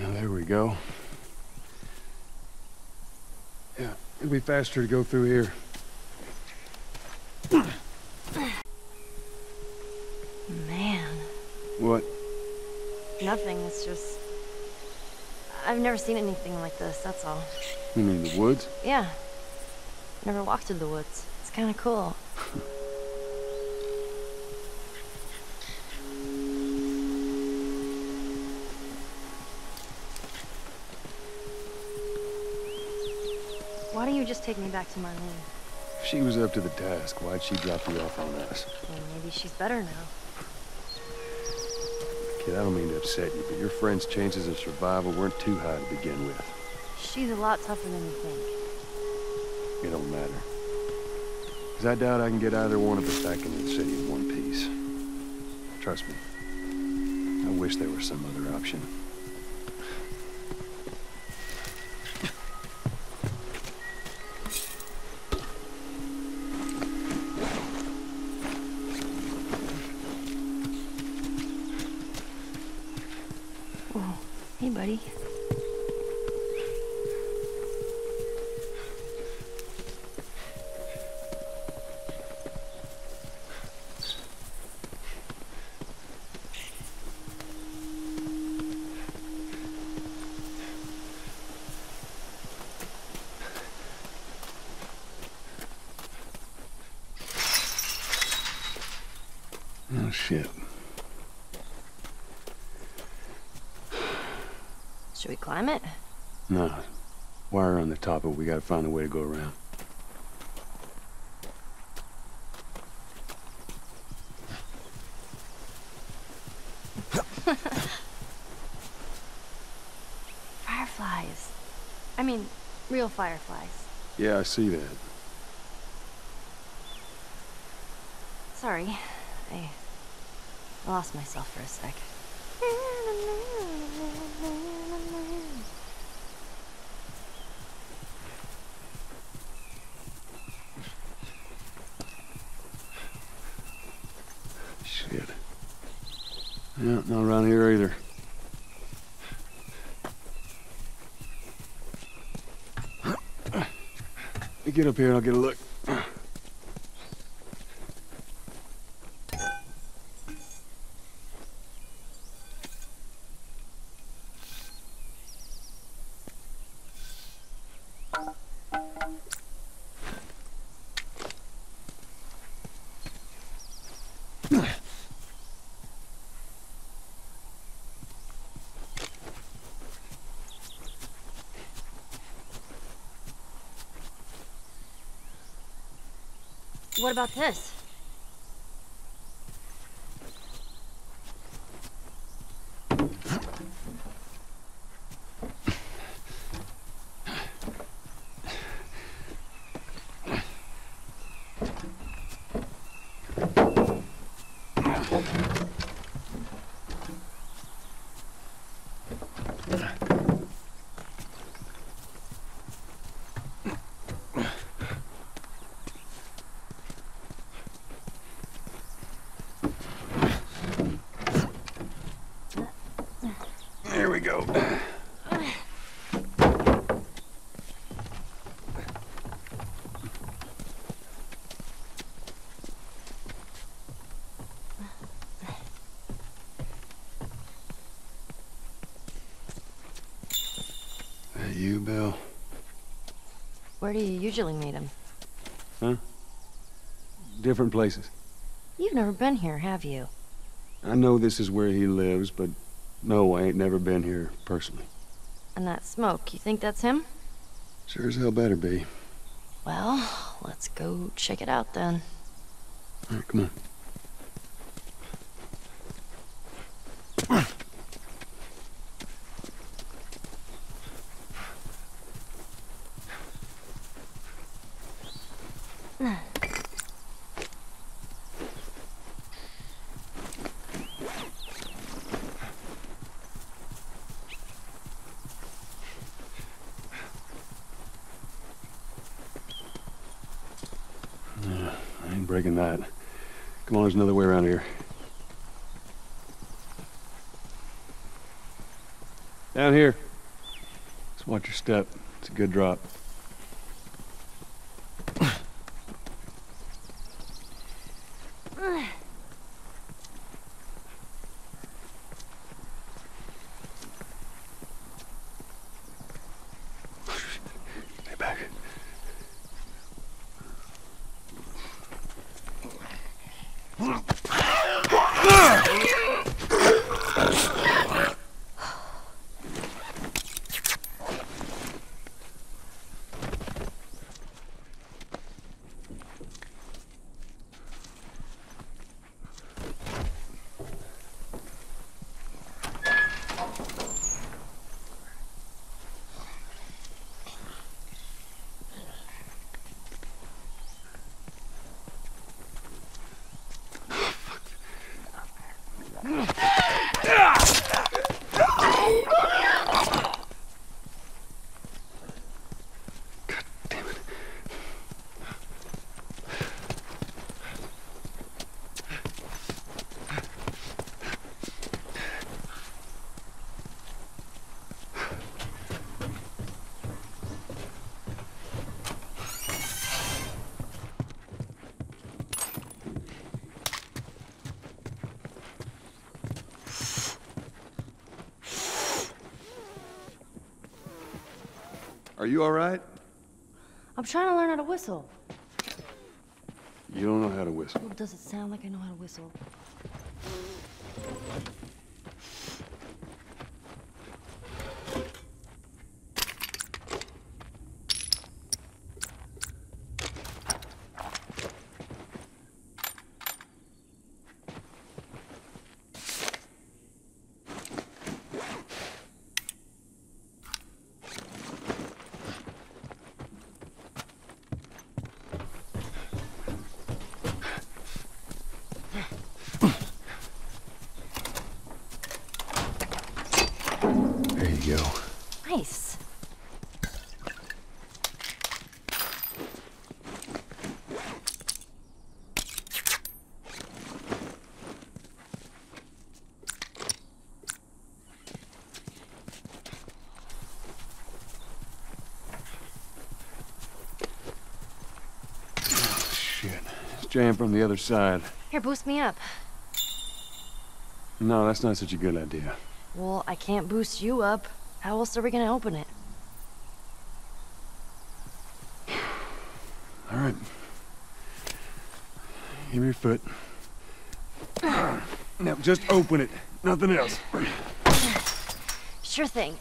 Yeah, there we go. Yeah, it'll be faster to go through here. Man. What? Nothing, it's just... I've never seen anything like this, that's all. You mean the woods? Yeah. Never walked in the woods. It's kind of cool. Why don't you just take me back to Marlene? She was up to the task. Why'd she drop you off on us? Well, maybe she's better now. Kid, I don't mean to upset you, but your friend's chances of survival weren't too high to begin with. She's a lot tougher than you think. It don't matter. Because I doubt I can get either one of us back into the city in one piece. Trust me. I wish there was some other option. Hey, buddy. Oh, shit. Should we climb it? No. Wire on the top, but we gotta find a way to go around. Fireflies. I mean, real fireflies. Yeah, I see that. Sorry. I lost myself for a sec. Shit. Yeah, not around here either. Let me get up here and I'll get a look. What about this? Go. Hey, you, Bill? Where do you usually meet him? Huh? Different places. You've never been here, have you? I know this is where he lives, but... no, I ain't never been here personally. And that smoke, you think that's him? Sure as hell better be. Well, let's go check it out then. All right, come on. Breaking that. Come on, there's another way around here. Down here. Just watch your step. It's a good drop. Are you all right? I'm trying to learn how to whistle. You don't know how to whistle. Well, does it sound like I know how to whistle? Jam from the other side. Here, boost me up. No, that's not such a good idea. Well, I can't boost you up. How else are we gonna open it? All right. Give me your foot. Now, just open it. Nothing else. Sure thing.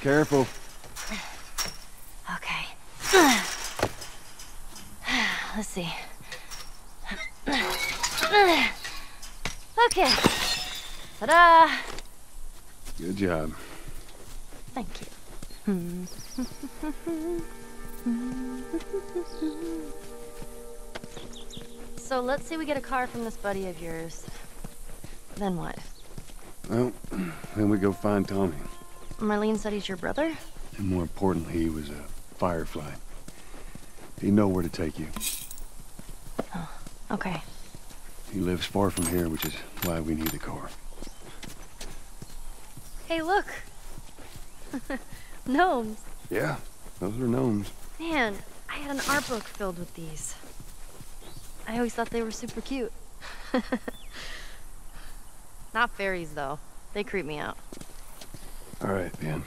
Careful. Let's see. Okay. Ta-da! Good job. Thank you. So let's say we get a car from this buddy of yours. Then what? Well, then we go find Tommy. Marlene said he's your brother? And more importantly, he was a Firefly. He'd know where to take you. Okay. He lives far from here, which is why we need the car. Hey, look! Gnomes! Yeah, those are gnomes. Man, I had an art book filled with these. I always thought they were super cute. Not fairies, though. They creep me out. All right, then.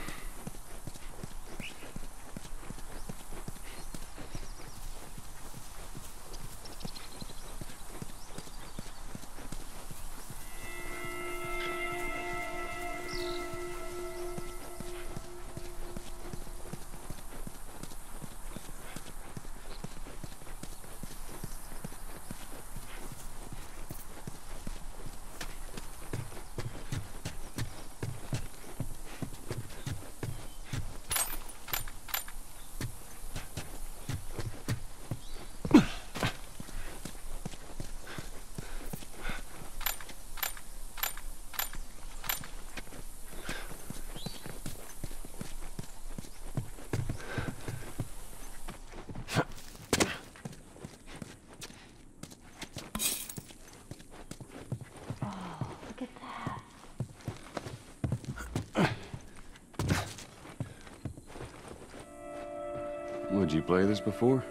Did you play this before?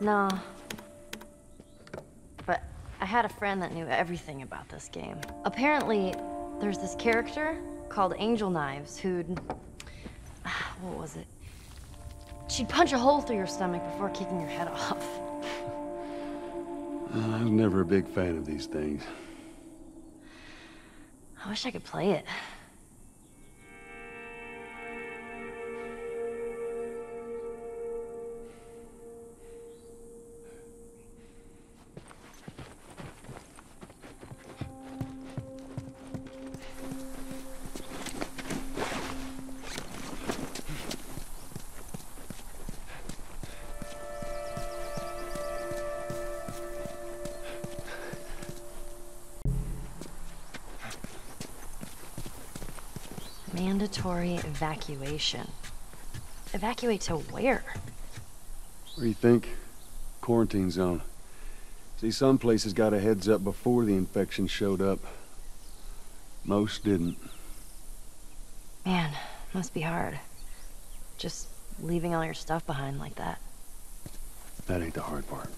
No. But I had a friend that knew everything about this game. Apparently, there's this character called Angel Knives who'd... what was it? She'd punch a hole through your stomach before kicking your head off. I was never a big fan of these things. I wish I could play it. Mandatory evacuation. Evacuate to where? What do you think? Quarantine zone. See, some places got a heads up before the infection showed up. Most didn't. Man, must be hard. Just leaving all your stuff behind like that. That ain't the hard part.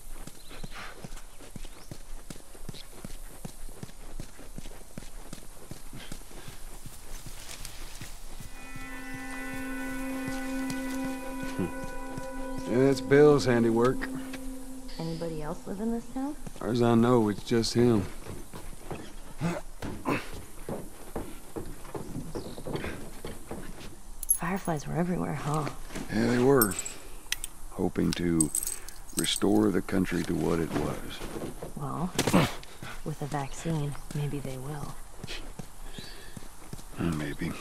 That's Bill's handiwork. Anybody else live in this town? As far as I know, it's just him. Fireflies were everywhere, huh? Yeah, they were. Hoping to restore the country to what it was. Well, with a vaccine, maybe they will. Maybe.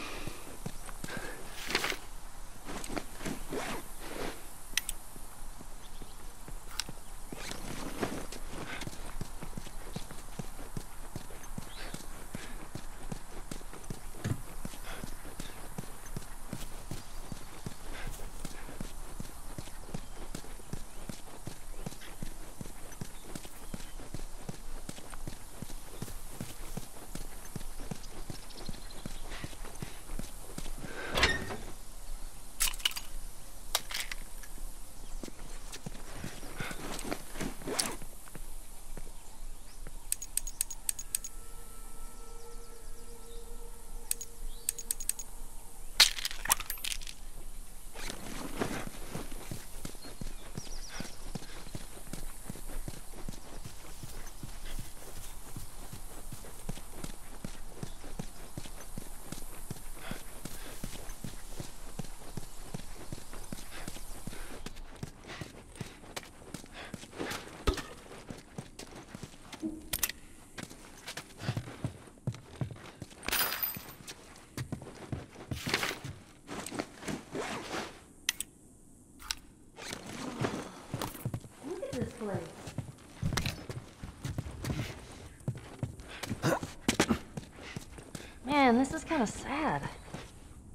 Man, this is kind of sad.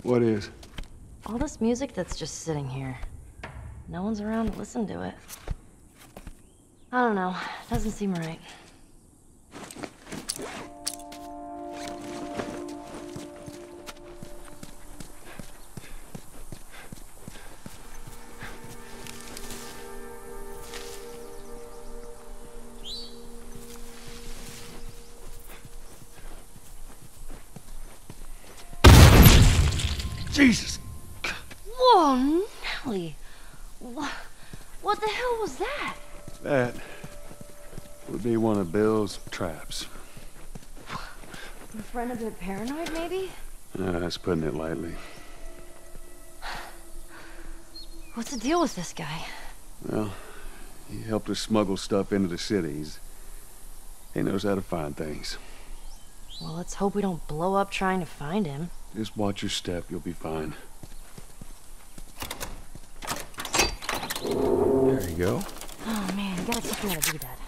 What is? All this music that's just sitting here. No one's around to listen to it. I don't know. Doesn't seem right. Jesus! Whoa, Nelly! What the hell was that? That would be one of Bill's traps. Your friend a bit paranoid, maybe? That's putting it lightly. What's the deal with this guy? Well, he helped us smuggle stuff into the cities. He knows how to find things. Well, let's hope we don't blow up trying to find him. Just watch your step, you'll be fine. There you go. Oh man, you gotta teach me how to do that.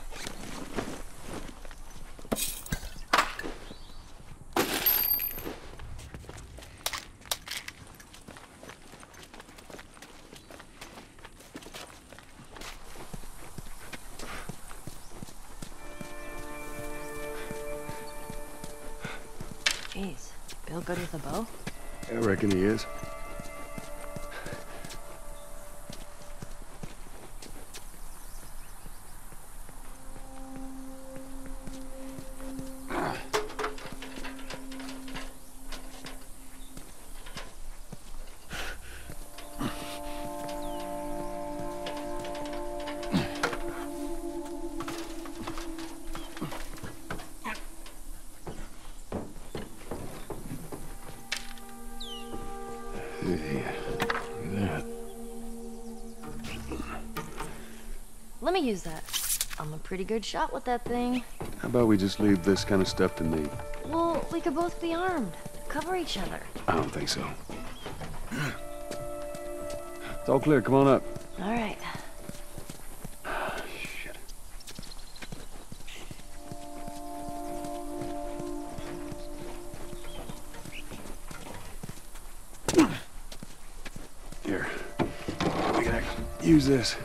Jeez. Bill good with a bow? I reckon he is. through here. Look at that. Let me use that. I'm a pretty good shot with that thing. How about we just leave this kind of stuff to me? Well, we could both be armed. Cover each other. I don't think so. It's all clear. Come on up. All right. Shit. Here. We can actually use this.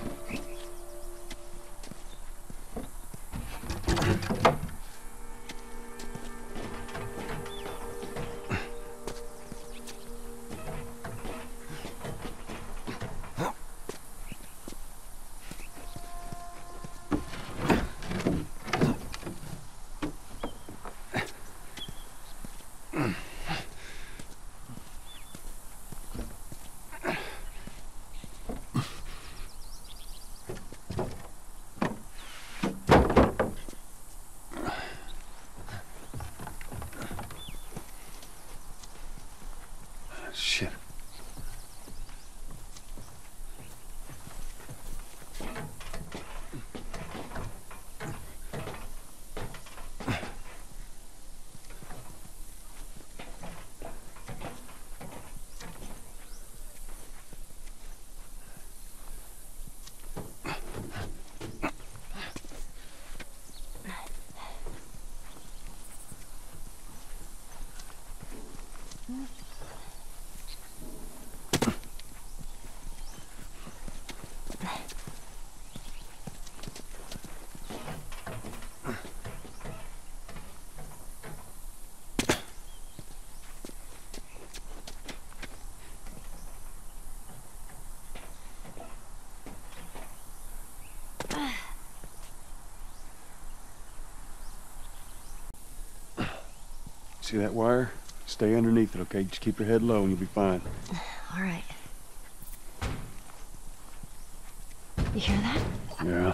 See that wire? Stay underneath it, okay? Just keep your head low and you'll be fine. All right. You hear that? Yeah.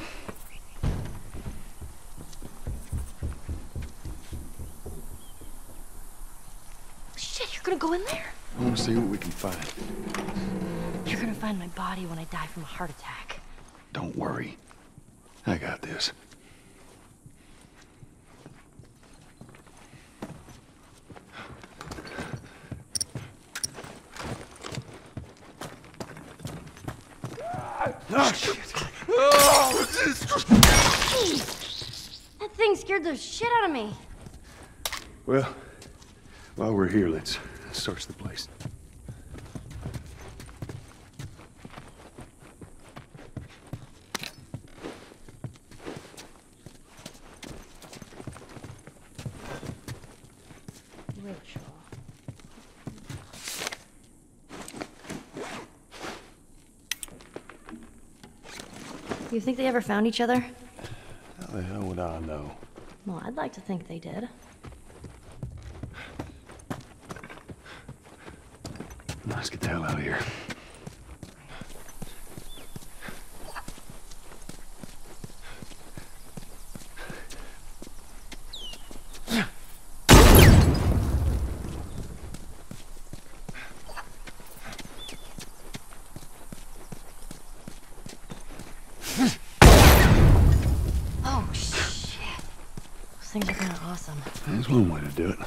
Shit, you're gonna go in there? I wanna see what we can find. You're gonna find my body when I die from a heart attack. Don't worry. I got this. That thing scared the shit out of me. Well, while we're here, let's search the place. You think they ever found each other? How the hell would I know? Well, I'd like to think they did. Let's get the hell out of here. That's one way to do it.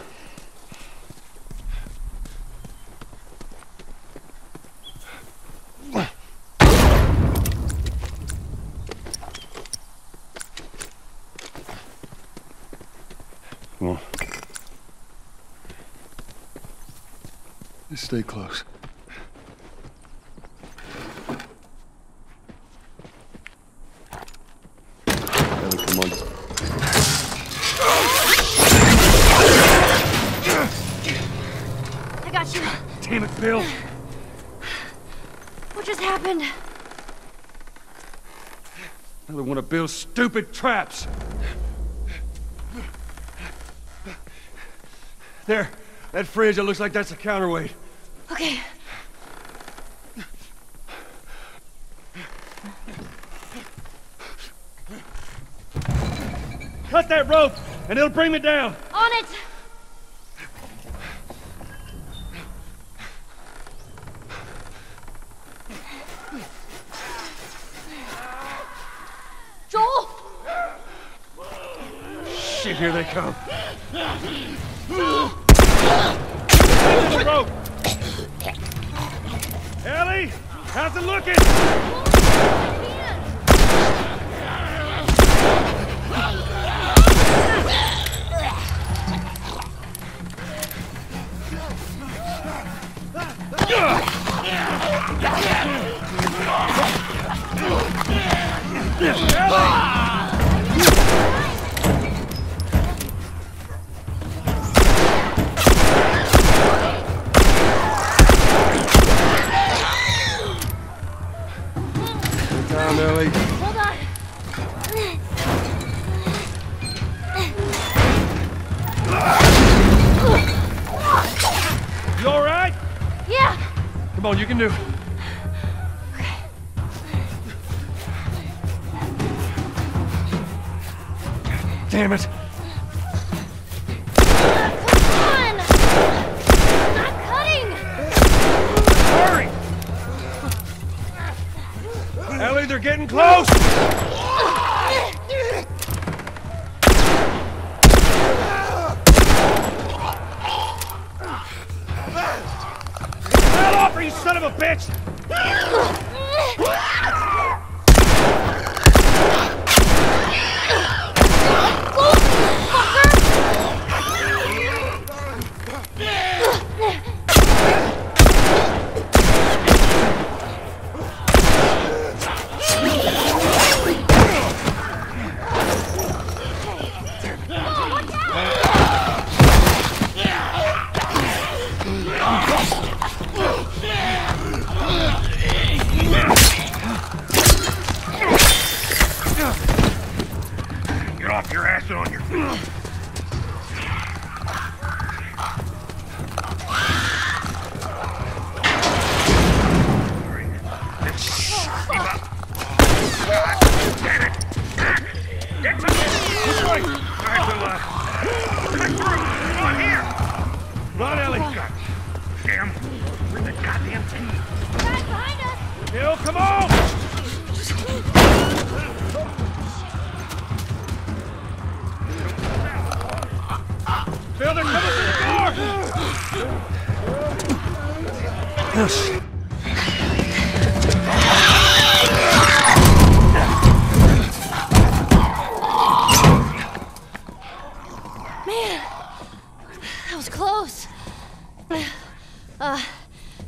Come on. Just stay close. Ellie, come on. Damn it, Bill! What just happened? Another one of Bill's stupid traps! There! That fridge, it looks like that's a counterweight. Okay. Cut that rope, and it'll bring me down! On it! shit, here they come. The rope. Ellie, how's it looking? Ellie! Come on, you can do it. Okay. Damn it. Come on! Stop cutting! Hurry! Ellie, they're getting close! Son of a bitch!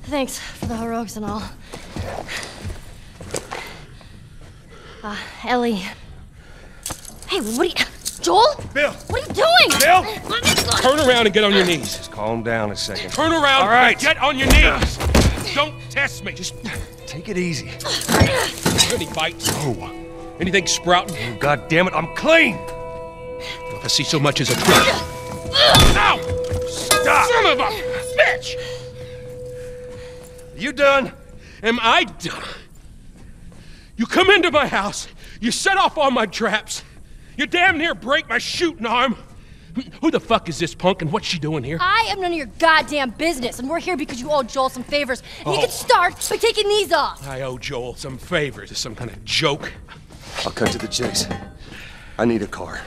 Thanks for the heroics and all. Ellie. Hey, what are you... Joel? Bill! What are you doing? Bill! Turn around and get on your knees. Just calm down a second. Turn around and get on your knees! Don't test me! Just take it easy. Any bites? No. Anything sprouting? Oh, God damn it, I'm clean! If I see so much as a drop. Ow! Stop! Son of a bitch! You done? Am I done? You come into my house, you set off all my traps, you damn near break my shooting arm. Who the fuck is this punk and what's she doing here? I am none of your goddamn business, and we're here because you owe Joel some favors. You can start by taking these off. I owe Joel some favors. Is some kind of joke? I'll cut to the chase. I need a car.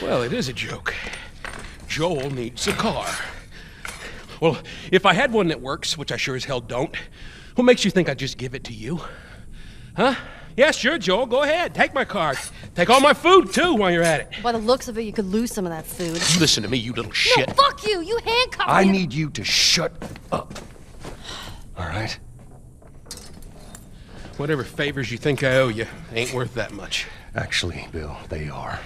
Well, it is a joke. Joel needs a car. Well, if I had one that works, which I sure as hell don't, what makes you think I'd just give it to you? Huh? Yeah, sure, Joel, go ahead. Take my car. Take all my food, too, while you're at it. By the looks of it, you could lose some of that food. Listen to me, you little shit. No, fuck you! You handcuffed me! I need you to shut up. All right? Whatever favors you think I owe you ain't worth that much. Actually, Bill, they are.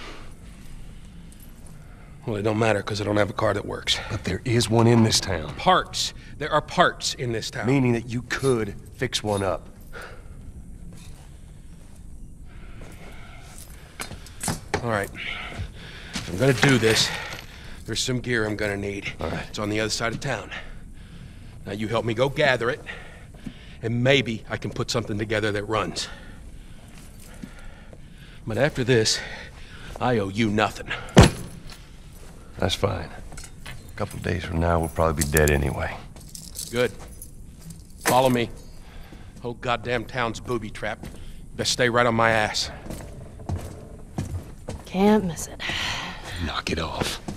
Well, it don't matter, because I don't have a car that works. But there is one in this town. Parts. There are parts in this town. Meaning that you could fix one up. All right. If I'm gonna do this, there's some gear I'm gonna need. All right. It's on the other side of town. Now you help me go gather it, and maybe I can put something together that runs. But after this, I owe you nothing. That's fine. A couple of days from now, we'll probably be dead anyway. Good. Follow me. Whole goddamn town's booby-trapped. Best stay right on my ass. Can't miss it. Knock it off.